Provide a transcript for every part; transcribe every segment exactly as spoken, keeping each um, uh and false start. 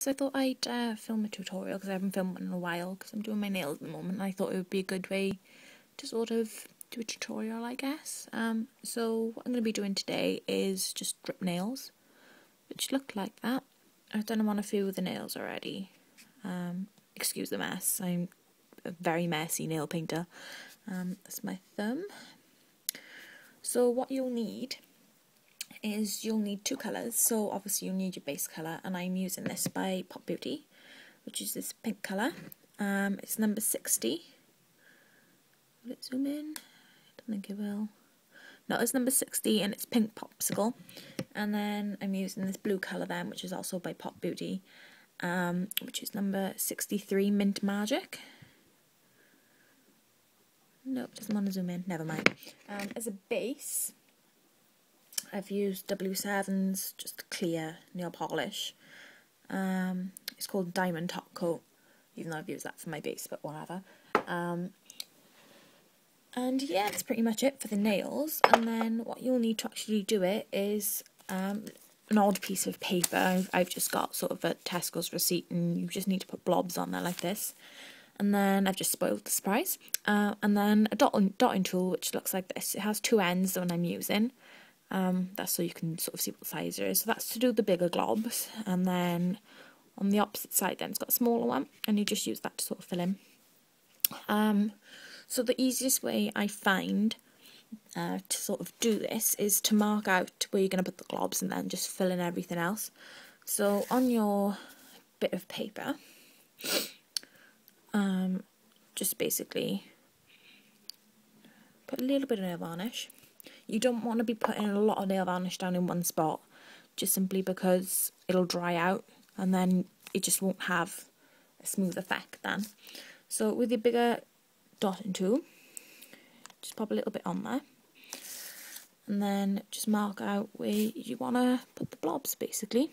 So I thought I'd uh, film a tutorial because I haven't filmed one in a while because I'm doing my nails at the moment, and I thought it would be a good way to sort of do a tutorial, I guess. Um, so what I'm going to be doing today is just drip nails, which look like that. I've done them on a few of the nails already. Um, excuse the mess, I'm a very messy nail painter. Um, that's my thumb. So what you'll need is you'll need two colours. So obviously you'll need your base colour, and I'm using this by Pop Beauty, which is this pink colour. Um, it's number sixty. Will it zoom in? I don't think it will. No, it's number sixty, and it's pink popsicle. And then I'm using this blue colour then, which is also by Pop Beauty, um, which is number sixty-three, Mint Magic. Nope, doesn't want to zoom in, never mind. Um, as a base, I've used W seven's just clear nail polish. Um, it's called Diamond Top Coat, even though I've used that for my base, but whatever. Um, and yeah, that's pretty much it for the nails. And then what you'll need to actually do it is um, an odd piece of paper. I've, I've just got sort of a Tesco's receipt, and you just need to put blobs on there like this. And then I've just spoiled the surprise. Uh, and then a dot dotting tool, which looks like this. It has two ends, the one I'm using. Um, that's so you can sort of see what the size it is. So that's to do the bigger globs, and then on the opposite side then it's got a smaller one, and you just use that to sort of fill in. Um, so the easiest way I find uh, to sort of do this is to mark out where you're going to put the globs and then just fill in everything else. So on your bit of paper, um, just basically put a little bit of nail varnish. You don't want to be putting a lot of nail varnish down in one spot, just simply because it'll dry out and then it just won't have a smooth effect then. So with your bigger dotting tool, just pop a little bit on there, and then just mark out where you want to put the blobs basically.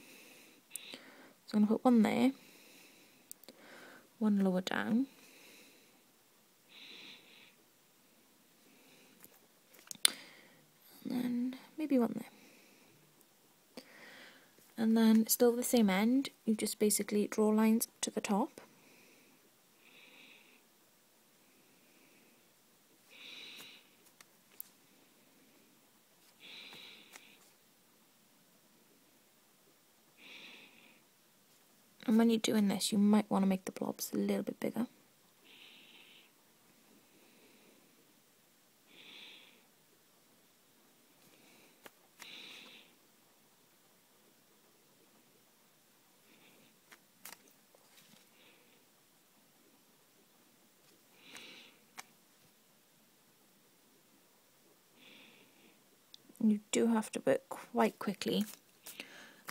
So I'm going to put one there, one lower down. And then maybe one there. And then still the same end, you just basically draw lines up to the top. And when you're doing this, you might want to make the blobs a little bit bigger. You do have to work quite quickly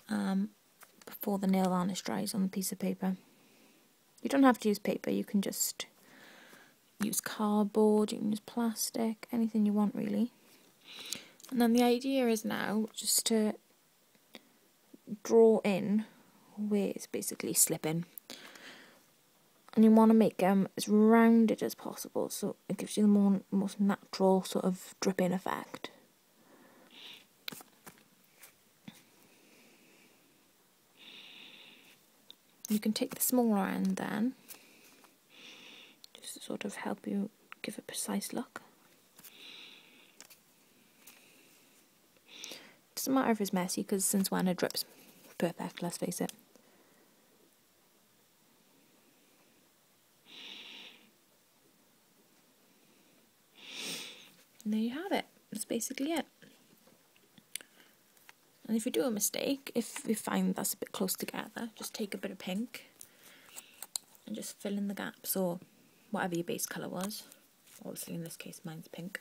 um, before the nail varnish dries on the piece of paper. You don't have to use paper, you can just use cardboard, you can use plastic, anything you want really. And then the idea is now just to draw in where it's basically slipping. And you want to make them as rounded as possible, so it gives you the more, most natural sort of dripping effect. You can take the smaller end then, just to sort of help you give a precise look. Doesn't matter if it's messy, because since when a drip's perfect, let's face it. And there you have it, that's basically it. And if you do a mistake, if you find that's a bit close together, just take a bit of pink and just fill in the gaps, or whatever your base colour was. Obviously in this case mine's pink.